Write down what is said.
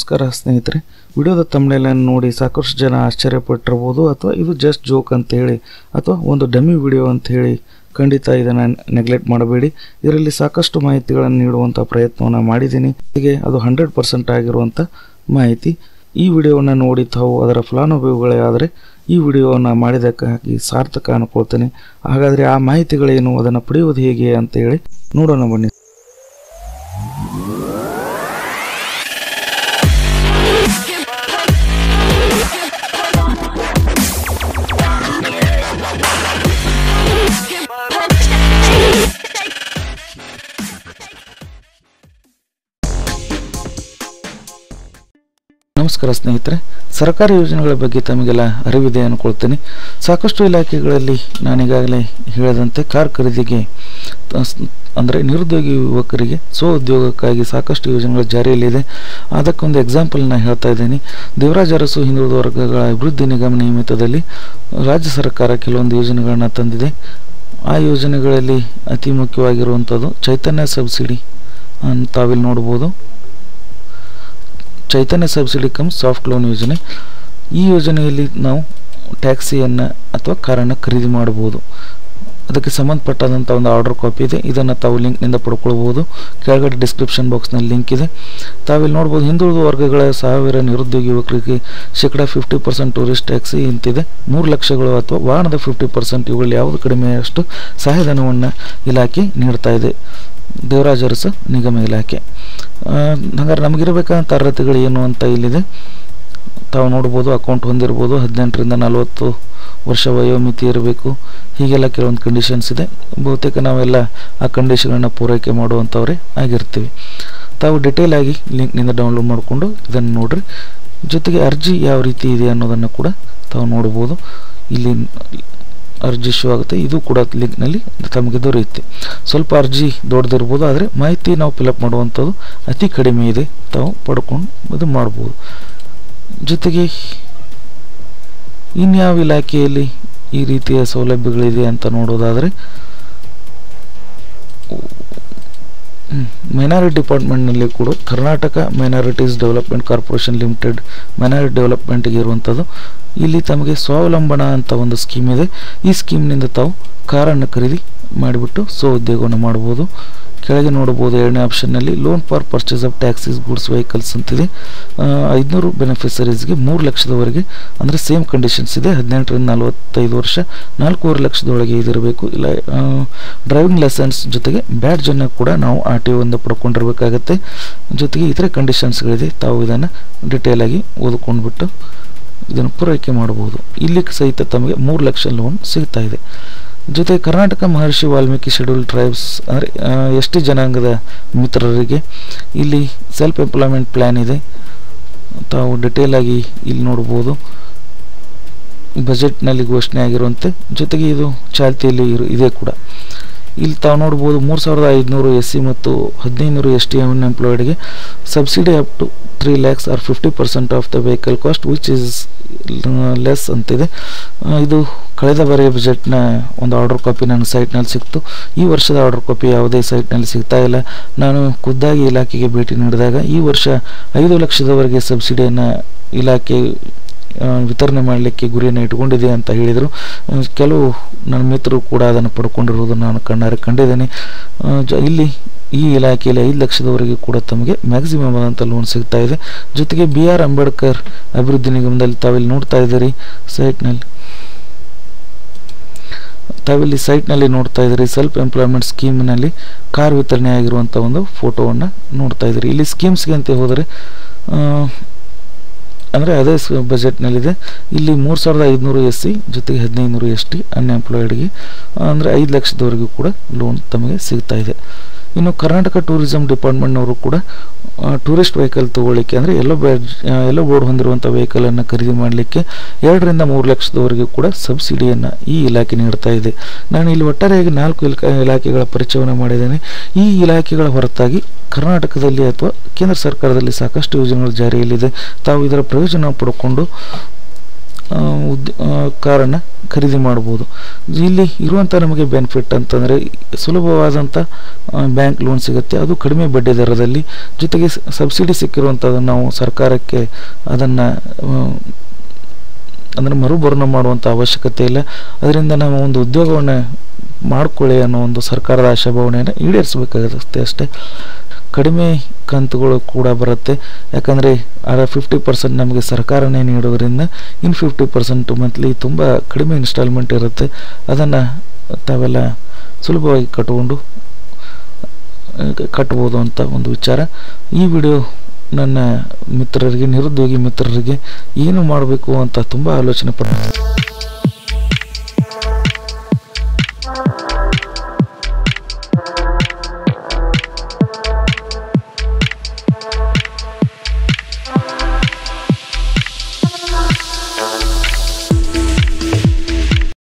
ನಮಸ್ಕಾರ ಸ್ನೇಹಿತರೆ ವಿಡಿಯೋದ ಥಂಬ್ನೇಲ್ ಅನ್ನು ನೋಡಿ ಸಾಕಷ್ಟು ಜನ ಆಶ್ಚರ್ಯಪಟ್ಟಿರಬಹುದು ಅಥವಾ ಇದು ಜಸ್ಟ್ ಜೋಕ್ ಅಂತ ಹೇಳಿ ಅಥವಾ ಒಂದು ಡಮ್ಮಿ ವಿಡಿಯೋ ಅಂತ ಹೇಳಿ ಖಂಡಿತ ಇದನ್ನ ನೆಗ್ಲೆಕ್ಟ್ ಮಾಡಬೇಡಿ ಇದರಲ್ಲಿ ಸಾಕಷ್ಟು ಮಾಹಿತಿಗಳನ್ನು ನೀಡುವಂತ ಪ್ರಯತ್ನವನ್ನ ಮಾಡಿದಿನಿ ಹೀಗೆ ಅದು 100% ಆಗಿರುವಂತ ಮಾಹಿತಿ ಈ ವಿಡಿಯೋವನ್ನ ನೋಡಿ ತಾವು ಅದರ ಫಲಾನುಭವಿಗಳೇ ಆದರೆ ಈ ವಿಡಿಯೋವನ್ನ ಮಾಡಿದಕ್ಕಾಗಿ ಸಾರ್ಥಕ ಅನಿಸುತ್ತೇನೆ ಹಾಗಾದ್ರೆ ಆ ಮಾಹಿತಿಗಳೇನು ಅದನ್ನ ಪಡೆಯುವುದು ಹೇಗೆ ಅಂತ ಹೇಳಿ ನೋಡೋಣ ಬನ್ನಿ ನಮಸ್ಕಾರ ಸ್ನೇಹಿತರೆ ಸರ್ಕಾರಿ ಯೋಜನೆಗಳ ಬಗ್ಗೆ ತಮಗೆಲ್ಲ ಅರಿವಿದೆ ಅನ್ಕೊಳ್ಳುತ್ತೇನೆ ಸಾಕಷ್ಟು ಇಲಾಖೆಗಳಲ್ಲಿ ನಾನು ಈಗಾಗಲೇ ಹೇಳಿದಂತೆ ಕಾರ್ ಖರೀದಿಗೆ ಅಂದರೆ ನಿರುದ್ಯೋಗಿ ಯುವಕರಿಗೆ ಸ್ವಉದ್ಯೋಗಕ್ಕಾಗಿ ಸಾಕಷ್ಟು ಯೋಜನೆಗಳ ಜಾರಿಯಲ್ಲಿದೆ ಅದಕ್ಕೊಂದು ಎಕ್ಸಾಂಪಲ್ ನಾನು ಹೇಳ್ತಾ ಇದ್ದೀನಿ ದೇವರಾಜ ಅರಸು ಹಿಂದುಳಿದ ವರ್ಗಗಳ ಅಭಿವೃದ್ಧಿ ನಿಗಮ ನಿಯಮಿತದಲ್ಲಿ ರಾಜ್ಯ ಸರ್ಕಾರ ಕೆಲವೊಂದು ಯೋಜನೆಗಳನ್ನು ತಂದಿದೆ ಆ ಯೋಜನೆಗಳಲ್ಲಿ ಅತಿ ಮುಖ್ಯವಾಗಿರುವಂಥದ್ದು ಚೈತನ್ಯ ಸಬ್ಸಿಡಿ ಅಂತ ತಾವಿಲ್ಲಿ ನೋಡ್ಬೋದು Chaitanya subsidy cum soft loan ಯೋಜನೆ ಈ ಯೋಜನೆಯಲ್ಲಿ ನಾವು ಟ್ಯಾಕ್ಸಿಯನ್ನು ಅಥವಾ ಕಾರನ್ನು ಖರೀದಿ ಮಾಡಬಹುದು ಅದಕ್ಕೆ ಸಂಬಂಧಪಟ್ಟಂತ ಒಂದು ಆರ್ಡರ್ ಕಾಪಿ ಇದೆ ಇದನ್ನು ತಾವು ಲಿಂಕ್ನಿಂದ ಪಡ್ಕೊಳ್ಬಹುದು ಕೆಳಗಡೆ ಡಿಸ್ಕ್ರಿಪ್ಷನ್ ಬಾಕ್ಸ್ನಲ್ಲಿ ಲಿಂಕ್ ಇದೆ ತಾವಿಲ್ಲಿ ನೋಡ್ಬೋದು ಹಿಂದುಳಿದ ವರ್ಗಗಳ 1000 ನಿರುದ್ಯೋಗಿ ಯುವಕರಿಗೆ ಶೇಕಡ 50% ಟೂರಿಸ್ಟ್ ಟ್ಯಾಕ್ಸಿ ಇಂತಿದೆ 3 ಲಕ್ಷಗಳು ಅಥವಾ ವಾಹನದ 50% ಇವುಗಳಲ್ಲಿ ಯಾವುದು ಕಡಿಮೆ ಅಷ್ಟು ಸಹಾಯಧನವನ್ನು ಇಲಾಖೆ ನೀಡ್ತಾ ಇದೆ ದೇವರಾಜ ಅರಸು ನಿಗಮ ಇಲಾಖೆ ಹಾಗಾದ್ರೆ ನಮಗಿರಬೇಕಾದಂಥ ಅರ್ಹತೆಗಳು ಏನು ಅಂತ ಇಲ್ಲಿದೆ ತಾವು ನೋಡ್ಬೋದು ಅಕೌಂಟ್ ಹೊಂದಿರ್ಬೋದು 18 ರಿಂದ 40 ವರ್ಷ ವಯೋಮಿತಿ ಇರಬೇಕು ಹೀಗೆಲ್ಲ ಕೆಲವೊಂದು ಕಂಡೀಷನ್ಸ್ ಇದೆ ಬಹುತೇಕ ನಾವೆಲ್ಲ ಆ ಕಂಡೀಷನ್ಗಳನ್ನು ಪೂರೈಕೆ ಮಾಡುವಂಥವ್ರೆ ಆಗಿರ್ತೀವಿ ತಾವು ಡಿಟೇಲ್ ಆಗಿ ಲಿಂಕ್ನಿಂದ ಡೌನ್ಲೋಡ್ ಮಾಡಿಕೊಂಡು ಇದನ್ನು ನೋಡ್ರಿ ಜೊತೆಗೆ ಅರ್ಜಿ ಯಾವ ರೀತಿ ಇದೆ ಅನ್ನೋದನ್ನು ಕೂಡ ತಾವು ನೋಡ್ಬೋದು ಇಲ್ಲಿ ಅರ್ಜಿ ಶೋ ಆಗುತ್ತೆ ಇದು ಕೂಡ ಲಿಂಕ್ನಲ್ಲಿ ತಮಗೆ ದೊರೆಯುತ್ತೆ ಸ್ವಲ್ಪ ಅರ್ಜಿ ದೊಡ್ಡದಿರ್ಬೋದು ಆದರೆ ಮಾಹಿತಿ ನಾವು ಫಿಲಪ್ ಮಾಡುವಂಥದ್ದು ಅತಿ ಕಡಿಮೆ ಇದೆ ತಾವು ಪಡ್ಕೊಂಡು ಇದು ಮಾಡ್ಬೋದು ಜೊತೆಗೆ ಇನ್ಯಾವ ಇಲಾಖೆಯಲ್ಲಿ ಈ ರೀತಿಯ ಸೌಲಭ್ಯಗಳಿದೆ ಅಂತ ನೋಡೋದಾದರೆ ಮೈನಾರಿಟಿ ಡಿಪಾರ್ಟ್ಮೆಂಟ್ನಲ್ಲಿ ಕೂಡ Karnataka minorities development corporation limited minority ಡೆವಲಪ್ಮೆಂಟ್ಗೆ ಇರುವಂಥದ್ದು ಇಲ್ಲಿ ತಮಗೆ ಸ್ವಾವಲಂಬನ ಅಂತ ಒಂದು ಸ್ಕೀಮ್ ಇದೆ ಈ ಸ್ಕೀಮ್ನಿಂದ ತಾವು ಕಾರನ್ನು ಖರೀದಿ ಮಾಡಿಬಿಟ್ಟು ಸ್ವಉದ್ಯೋಗವನ್ನು ಮಾಡ್ಬೋದು ಕೆಳಗೆ ನೋಡ್ಬೋದು 2ನೇ ಆಪ್ಷನ್ನಲ್ಲಿ loan for purchase of taxis goods vehicles ಅಂತಿದೆ 500 ಬೆನಿಫಿಷರೀಸ್ಗೆ 3 ಲಕ್ಷದವರೆಗೆ ಅಂದರೆ ಸೇಮ್ ಕಂಡೀಷನ್ಸ್ ಇದೆ 18 ರಿಂದ 45 ವರ್ಷ 4.5 ಲಕ್ಷದೊಳಗೆ ಇದಿರಬೇಕು ಇಲ್ಲ ಡ್ರೈವಿಂಗ್ ಲೈಸೆನ್ಸ್ ಜೊತೆಗೆ ಬ್ಯಾಡ್ಜನ್ನು ಕೂಡ ನಾವು RTO ಇಂದ ಪಡ್ಕೊಂಡಿರಬೇಕಾಗತ್ತೆ ಜೊತೆಗೆ ಇತರೆ ಕಂಡೀಷನ್ಸ್ಗಳಿದೆ ತಾವು ಇದನ್ನು ಡಿಟೇಲ್ ಆಗಿ ಓದ್ಕೊಂಡ್ಬಿಟ್ಟು ಇದನ್ನು ಪೂರೈಕೆ ಮಾಡಬಹುದು ಇಲ್ಲಿ ಸಹಿತ ತಮಗೆ 3 ಲಕ್ಷ ಲೋನ್ ಸಿಗ್ತಾ ಇದೆ ಜೊತೆ ಕರ್ನಾಟಕ ಮಹರ್ಷಿ ವಾಲ್ಮೀಕಿ ಶೆಡ್ಯೂಲ್ ಟ್ರೈಬ್ಸ್ ಅಂದರೆ ST ಜನಾಂಗದ ಮಿತ್ರರಿಗೆ ಇಲ್ಲಿ ಸೆಲ್ಫ್ ಎಂಪ್ಲಾಯ್ಮೆಂಟ್ ಪ್ಲ್ಯಾನ್ ಇದೆ ತಾವು ಡಿಟೇಲ್ ಆಗಿ ಇಲ್ಲಿ ನೋಡ್ಬೋದು ಬಜೆಟ್ನಲ್ಲಿ ಘೋಷಣೆ ಆಗಿರುವಂತೆ ಜೊತೆಗೆ ಇದು ಚಾಲ್ತಿಯಲ್ಲಿ ಇದೆ ಕೂಡ ಇಲ್ಲಿ ತಾವು ನೋಡ್ಬೋದು 3500 SC ಮತ್ತು 1500 ST ಅನ್ಎಂಪ್ಲಾಯ್ಡ್ಗೆ subsidy up to 3 lakhs or 50% of the vehicle cost which is less ಅಂತಿದೆ ಇದು ಕಳೆದ ಬಾರಿಯ ಬಜೆಟ್ನ ಒಂದು ಆರ್ಡರ್ ಕಾಪಿ ನನ್ನ ಸೈಟ್ನಲ್ಲಿ ಸಿಕ್ತು ಈ ವರ್ಷದ ಆರ್ಡರ್ ಕಾಪಿ ಯಾವುದೇ ಸೈಟ್ನಲ್ಲಿ ಸಿಗ್ತಾ ಇಲ್ಲ ನಾನು ಖುದ್ದಾಗಿ ಇಲಾಖೆಗೆ ಭೇಟಿ ನೀಡಿದಾಗ ಈ ವರ್ಷ 5 ಲಕ್ಷದವರೆಗೆ ಸಬ್ಸಿಡಿಯನ್ನು ಇಲಾಖೆ ವಿತರಣೆ ಮಾಡಲಿಕ್ಕೆ ಗುರಿಯನ್ನು ಇಟ್ಕೊಂಡಿದೆ ಅಂತ ಹೇಳಿದರು ಕೆಲವು ನನ್ನ ಮಿತ್ರರು ಕೂಡ ಅದನ್ನು ಪಡ್ಕೊಂಡಿರುವುದನ್ನು ನಾನು ಕಣ್ಣಾರೆ ಕಂಡಿದ್ದೇನೆ ಇಲ್ಲಿ ಈ ಇಲಾಖೆಯಲ್ಲಿ 5 ಲಕ್ಷದವರೆಗೆ ಕೂಡ ತಮಗೆ ಮ್ಯಾಕ್ಸಿಮಮ್ ಆದಂಥ ಲೋನ್ ಸಿಗ್ತಾ ಇದೆ ಜೊತೆಗೆ BR ಅಂಬೇಡ್ಕರ್ ಅಭಿವೃದ್ಧಿ ನಿಗಮದಲ್ಲಿ ತಾವಿಲ್ಲಿ ನೋಡ್ತಾ ಇದ್ದೀರಿ ಸೈಟ್ನಲ್ಲಿ ನೋಡ್ತಾ ಇದ್ದೀರಿ ಸೆಲ್ಫ್ ಎಂಪ್ಲಾಯ್ಮೆಂಟ್ ಸ್ಕೀಮ್ನಲ್ಲಿ ಕಾರ್ ವಿತರಣೆ ಆಗಿರುವಂಥ ಒಂದು ಫೋಟೋವನ್ನು ನೋಡ್ತಾ ಇದ್ದೀರಿ ಇಲ್ಲಿ ಸ್ಕೀಮ್ಸ್ಗೆ ಅಂತ ಹೋದರೆ ಅಂದರೆ ಅದೇ ಬಜೆಟ್ನಲ್ಲಿದೆ ಇಲ್ಲಿ 3500 SC ಜೊತೆಗೆ 1500 ST ಅನ್ಎಂಪ್ಲಾಯ್ಡ್ಗೆ ಅಂದರೆ 5 ಲಕ್ಷದವರೆಗೂ ಕೂಡ ಲೋನ್ ತಮಗೆ ಸಿಗ್ತಾ ಇದೆ ಇನ್ನು ಕರ್ನಾಟಕ ಟೂರಿಸಂ ಡಿಪಾರ್ಟ್ಮೆಂಟ್ನವರು ಕೂಡ ಟೂರಿಸ್ಟ್ ವೆಹಿಕಲ್ ತೊಗೊಳ್ಳಿಕ್ಕೆ ಅಂದರೆ ಎಲ್ಲೋ ಬೋರ್ಡ್ ಹೊಂದಿರುವಂಥ ವೆಹಿಕಲನ್ನು ಖರೀದಿ ಮಾಡಲಿಕ್ಕೆ 2 ರಿಂದ 3 ಲಕ್ಷದವರೆಗೂ ಕೂಡ ಸಬ್ಸಿಡಿಯನ್ನು ಈ ಇಲಾಖೆ ನೀಡ್ತಾ ಇದೆ ನಾನು ಇಲ್ಲಿ ಒಟ್ಟಾರೆಯಾಗಿ 4 ಇಲಾಖೆಗಳ ಪರಿಚಯವನ್ನು ಮಾಡಿದ್ದೇನೆ ಈ ಇಲಾಖೆಗಳ ಹೊರತಾಗಿ ಕರ್ನಾಟಕದಲ್ಲಿ ಅಥವಾ ಕೇಂದ್ರ ಸರ್ಕಾರದಲ್ಲಿ ಸಾಕಷ್ಟು ಯೋಜನೆಗಳು ಜಾರಿಯಲ್ಲಿದೆ ತಾವು ಇದರ ಪ್ರಯೋಜನ ಪಡ್ಕೊಂಡು ಕಾರನ್ನು ಖರೀದಿ ಮಾಡಬಹುದು ಇಲ್ಲಿ ಇರುವಂತ ನಮಗೆ ಬೆನಿಫಿಟ್ ಅಂತಂದ್ರೆ ಸುಲಭವಾದಂತ ಬ್ಯಾಂಕ್ ಲೋನ್ ಸಿಗುತ್ತೆ ಅದು ಕಡಿಮೆ ಬಡ್ಡಿ ದರದಲ್ಲಿ ಜೊತೆಗೆ ಸಬ್ಸಿಡಿ ಸಿಕ್ಕಿರುವಂತದನ್ನ ನಾವು ಸರ್ಕಾರಕ್ಕೆ ಅದನ್ನ ಅದನ್ನ ಮರುಭರ್ಣೆ ಮಾಡುವಂತ ಅವಶ್ಯಕತೆ ಇಲ್ಲ ಅದರಿಂದ ನಾವು ಒಂದು ಉದ್ಯೋಗವನ್ನ ಮಾಡ್ಕೊಳ್ಳಿ ಅನ್ನೋ ಒಂದು ಸರ್ಕಾರದ ಆಶಾಭಾವನೆಯನ್ನು ಈಡೇರಿಸಬೇಕಾಗುತ್ತೆ ಅಷ್ಟೇ ಕಡಿಮೆ ಕಂತುಗಳು ಕೂಡ ಬರುತ್ತೆ ಯಾಕಂದ್ರೆ 50% ನಮಗೆ ಸರ್ಕಾರನೇ ನೀಡೋದರಿಂದ ಇನ್ 50% ಮಂತ್ಲಿ ತುಂಬಾ ಕಡಿಮೆ ಇನ್‌ಸ್ಟಾಲ್ಮೆಂಟ್ ಇರುತ್ತೆ ಅದನ್ನ ತಾವೆಲ್ಲ ಸುಲಭವಾಗಿ ಕಟ್ಟಬಹುದು ಅಂತ ಒಂದು ವಿಚಾರ ಈ ವಿಡಿಯೋ ನನ್ನ ಮಿತ್ರರಿಗೆ ನಿರುದ್ಯೋಗಿ ಮಿತ್ರರಿಗೆ ಏನು ಮಾಡಬೇಕು ಅಂತ ತುಂಬಾ ಆಲೋಚನೆ ಪಡ್ತಿದ್ದೀನಿ